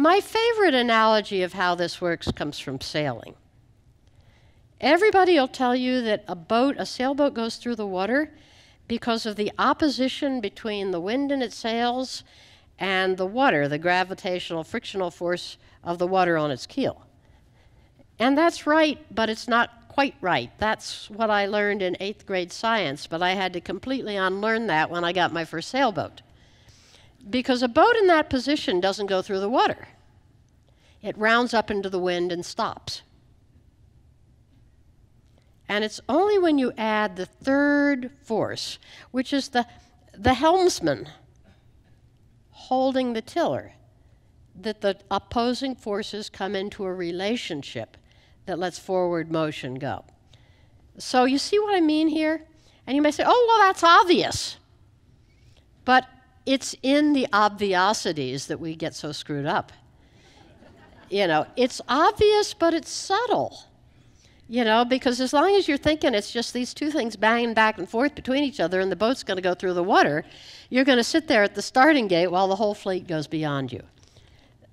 My favorite analogy of how this works comes from sailing. Everybody will tell you that a sailboat goes through the water because of the opposition between the wind in its sails and the water, the gravitational frictional force of the water on its keel. And that's right, but it's not quite right. That's what I learned in 8th grade science, but I had to completely unlearn that when I got my first sailboat. Because a boat in that position doesn't go through the water. It rounds up into the wind and stops. And it's only when you add the third force, which is the helmsman holding the tiller, that the opposing forces come into a relationship that lets forward motion go. So you see what I mean here? And you may say, oh, well, that's obvious. But it's in the obviosities that we get so screwed up. You know, it's obvious, but it's subtle. You know, because as long as you're thinking it's just these two things banging back and forth between each other and the boat's going to go through the water, you're going to sit there at the starting gate while the whole fleet goes beyond you.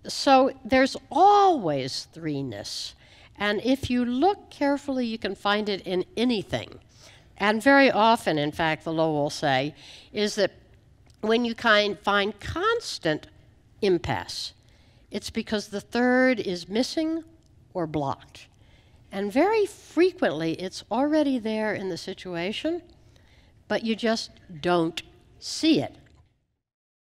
So there's always threeness. And if you look carefully, you can find it in anything. And very often, in fact, the law will say, is that when you find constant impasse, it's because the third is missing or blocked. And very frequently, it's already there in the situation, but you just don't see it